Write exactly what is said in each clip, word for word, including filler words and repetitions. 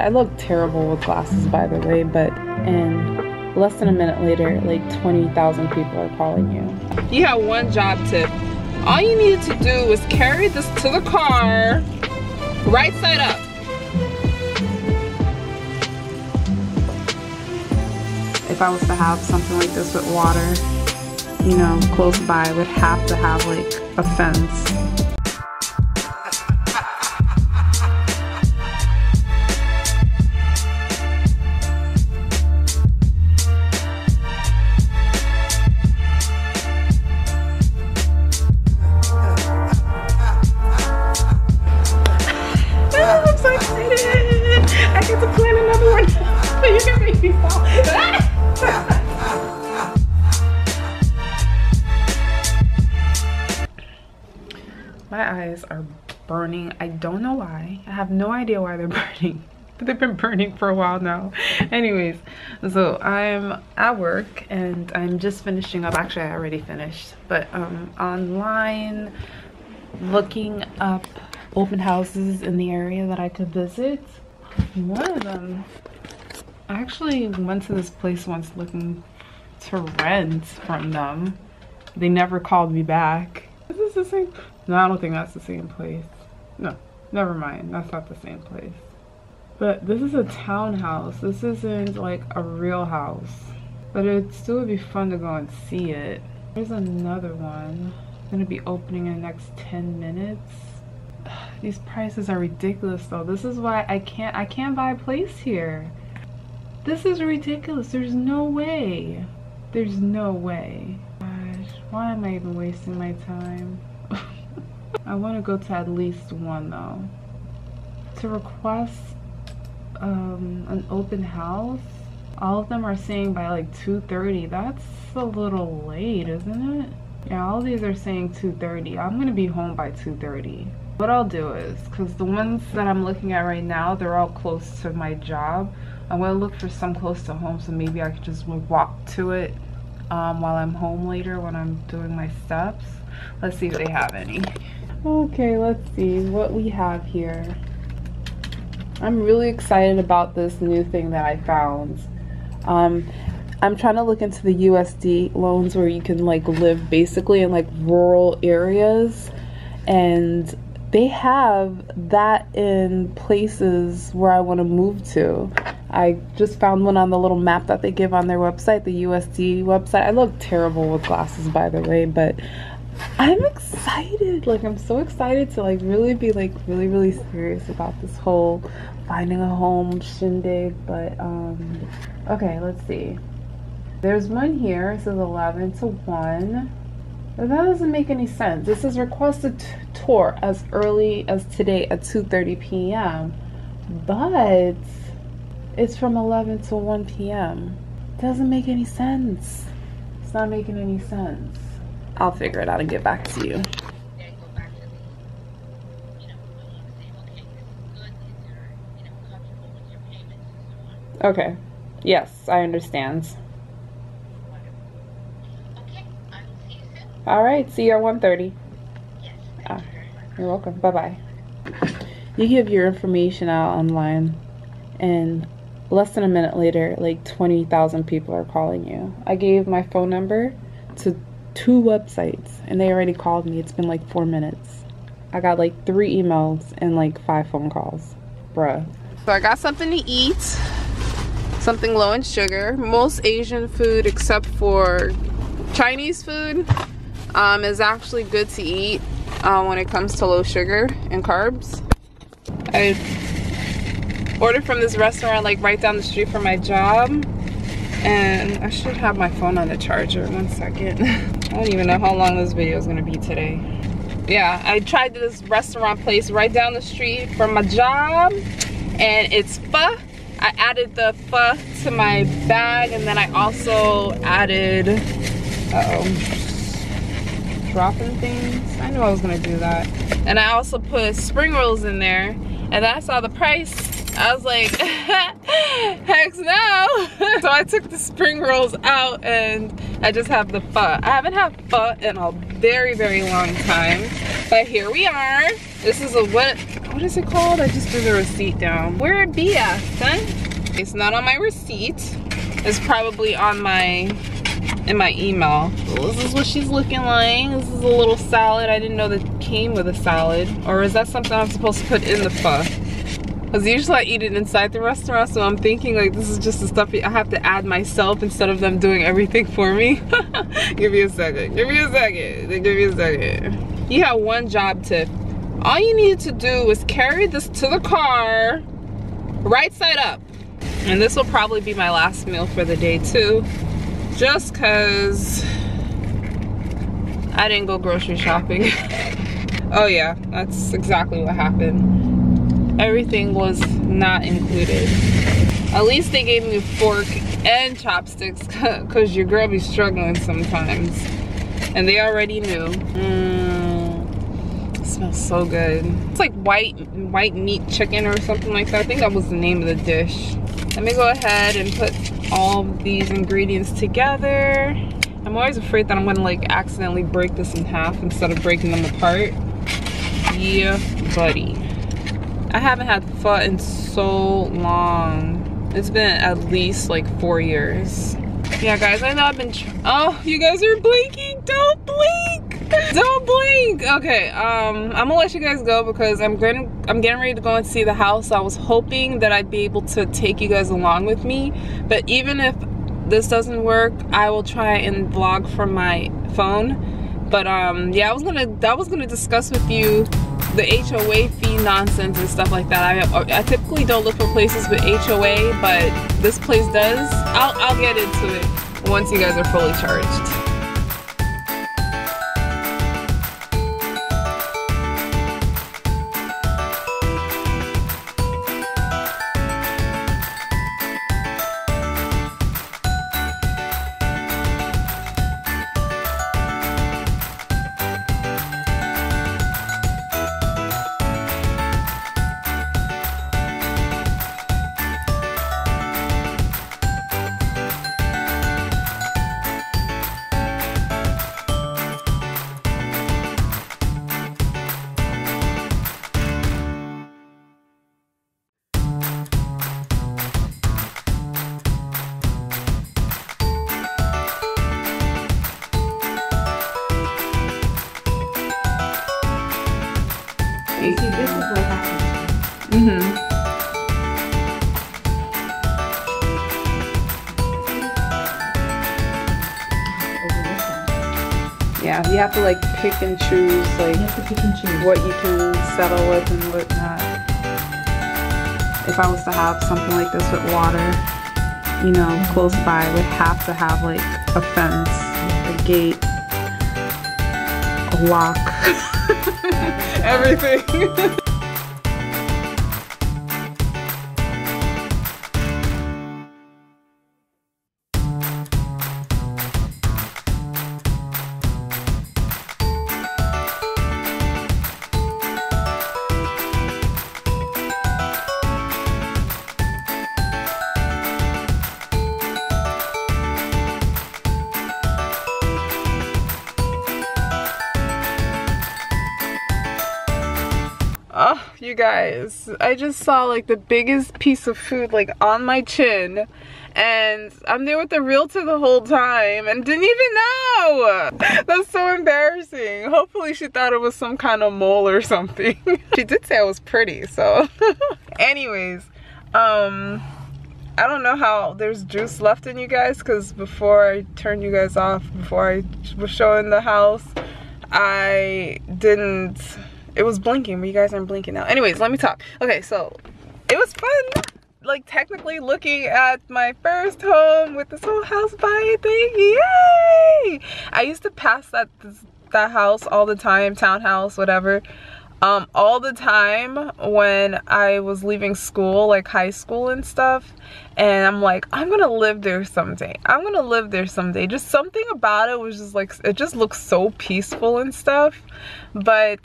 I look terrible with glasses, by the way, but and less than a minute later, like twenty thousand people are calling you. You had one job tip. All you needed to do was carry this to the car, right side up. If I was to have something like this with water, you know, close by, I would have to have like a fence. I get to plan another one, but you can make me fall. My eyes are burning. I don't know why. I have no idea why they're burning, but they've been burning for a while now. Anyways, so I'm at work and I'm just finishing up. Actually, I already finished, but um, online looking up open houses in the area that I could visit. One of them, I actually went to this place once looking to rent from them. They never called me back. Is this the same? No, I don't think that's the same place. No, never mind. That's not the same place. But this is a townhouse. This isn't like a real house. But it still would be fun to go and see it. There's another one. It's gonna be opening in the next ten minutes. These prices are ridiculous though. This is why I can't I can't buy a place here. This is ridiculous. There's no way. There's no way. Gosh, why am I even wasting my time? I want to go to at least one though. To request um, an open house, all of them are saying by like two thirty. That's a little late, isn't it? Yeah, all these are saying two thirty. I'm gonna be home by two thirty. What I'll do is, because the ones that I'm looking at right now, they're all close to my job. I'm going to look for some close to home, so maybe I could just walk to it um, while I'm home later when I'm doing my steps. Let's see if they have any. Okay, let's see what we have here. I'm really excited about this new thing that I found. Um, I'm trying to look into the U S D loans where you can like live basically in like rural areas, and they have that in places where I want to move to. I just found one on the little map that they give on their website, the U S D website. I look terrible with glasses, by the way, but I'm excited. Like, I'm so excited to like really be like really, really serious about this whole finding a home shindig. But um, okay, let's see. There's one here. It says eleven to one. That doesn't make any sense. This is requested t tour as early as today at two thirty p m But it's from eleven to one p m Doesn't make any sense. It's not making any sense. I'll figure it out and get back to you. Okay. Yes, I understand. All right, see you at one thirty. Yes, ah, you're welcome. Bye-bye. You give your information out online, and less than a minute later, like twenty thousand people are calling you. I gave my phone number to two websites, and they already called me. It's been like four minutes. I got like three emails and like five phone calls. Bruh. So I got something to eat, something low in sugar. Most Asian food except for Chinese food. Um, is actually good to eat uh, when it comes to low sugar and carbs. I ordered from this restaurant like right down the street from my job, and I should have my phone on the charger. One second. I don't even know how long this video is gonna be today. Yeah, I tried this restaurant place right down the street from my job, and it's pho. I added the pho to my bag, and then I also added, uh-oh. dropping things. I knew I was gonna do that. And I also put spring rolls in there, and then I saw the price. I was like, heck no! So I took the spring rolls out, and I just have the pho. I haven't had pho in a very, very long time, but here we are. This is a what what is it called? I just threw the receipt down. Where it be at, son? It's not on my receipt. It's probably on my, in my email. Well, this is what she's looking like. This is a little salad. I didn't know that came with a salad. Or is that something I'm supposed to put in the pho? Because usually I eat it inside the restaurant, so I'm thinking like this is just the stuff I have to add myself instead of them doing everything for me. Give me a second. Give me a second. Give me a second. You have one job tip. All you need to do is carry this to the car, right side up. And this will probably be my last meal for the day too. Just because I didn't go grocery shopping. Oh yeah, that's exactly what happened. Everything was not included. At least they gave me a fork and chopsticks because your girl be struggling sometimes. And they already knew. Mm, it smells so good. It's like white, white meat chicken or something like that. I think that was the name of the dish. Let me go ahead and put all these ingredients together. I'm always afraid that I'm gonna like accidentally break this in half instead of breaking them apart. Yeah, buddy. I haven't had pho in so long. It's been at least like four years. Yeah, guys, I know I've been, tr oh, you guys are blinking, don't blink, don't blink. Okay, um, I'm gonna let you guys go because I'm gonna, I'm getting ready to go and see the house. I was hoping that I'd be able to take you guys along with me, but even if this doesn't work, I will try and vlog from my phone. But um, yeah, I was gonna, I was gonna discuss with you the H O A fee nonsense and stuff like that. I, I typically don't look for places with H O A, but this place does. I'll, I'll get into it once you guys are fully charged. You see, this is what happens. Mm-hmm. Yeah, you have to like pick and choose, like you have to pick and choose what you can settle with and what not. If I was to have something like this with water, you know, mm-hmm. close by, would have to have like a fence, a gate, a lock. Everything. Oh, you guys, I just saw like the biggest piece of food like on my chin, and I'm there with the realtor the whole time and didn't even know. That's so embarrassing. Hopefully she thought it was some kind of mole or something. She did say I was pretty, so. Anyways, um, I don't know how there's juice left in you guys, because before I turned you guys off, before I was showing the house, I didn't. It was blinking, but you guys aren't blinking now. Anyways, let me talk. Okay, so it was fun, like technically looking at my first home with this whole house buying thing. Yay! I used to pass that that house all the time, townhouse, whatever, um, all the time when I was leaving school, like high school and stuff. And I'm like, I'm gonna live there someday. I'm gonna live there someday. Just something about it was just like, it just looks so peaceful and stuff, but.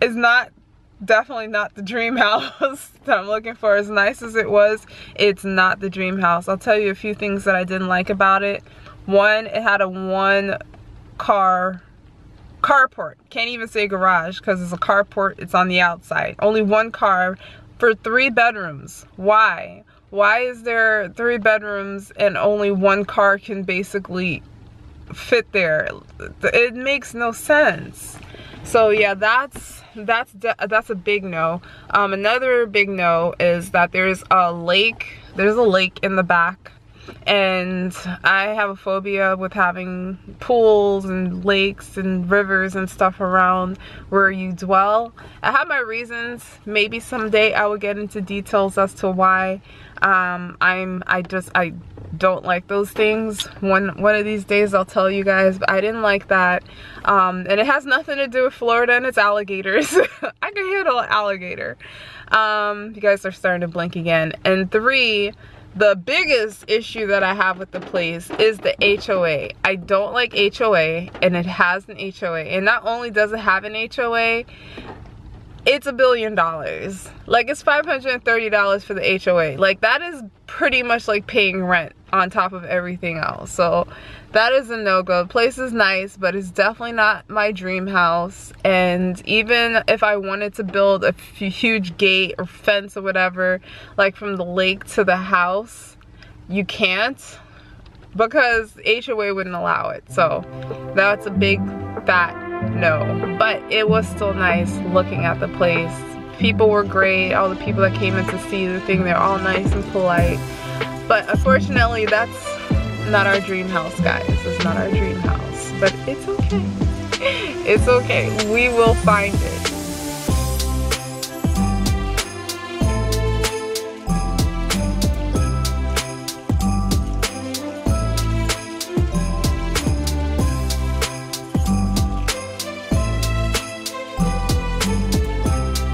It's not, definitely not the dream house that I'm looking for. As nice as it was, it's not the dream house. I'll tell you a few things that I didn't like about it. One, it had a one car Carport. Can't even say garage because it's a carport. It's on the outside. Only one car for three bedrooms. Why? Why is there three bedrooms and only one car can basically fit there? It makes no sense. So yeah, that's that's that's a big no. Um, another big no is that there's a lake. There's a lake in the back, and I have a phobia with having pools and lakes and rivers and stuff around where you dwell. I have my reasons. Maybe someday I will get into details as to why um, I'm. I just I. don't like those things. One one of these days I'll tell you guys, but I didn't like that. Um, and it has nothing to do with Florida and its alligators. I can handle an alligator. Um, you guys are starting to blink again. And three, the biggest issue that I have with the place is the H O A. I don't like H O A, and it has an H O A. And not only does it have an H O A, it's a billion dollars. Like, it's five hundred thirty dollars for the H O A. Like, that is pretty much like paying rent on top of everything else. So that is a no-go. The place is nice, but it's definitely not my dream house. And even if I wanted to build a huge gate or fence or whatever, like from the lake to the house, you can't, because H O A wouldn't allow it. So that's a big fat no. But it was still nice looking at the place. People were great. All the people that came in to see the thing, they're all nice and polite. But unfortunately, that's not our dream house, guys. It's not our dream house. But it's okay. It's okay. We will find it.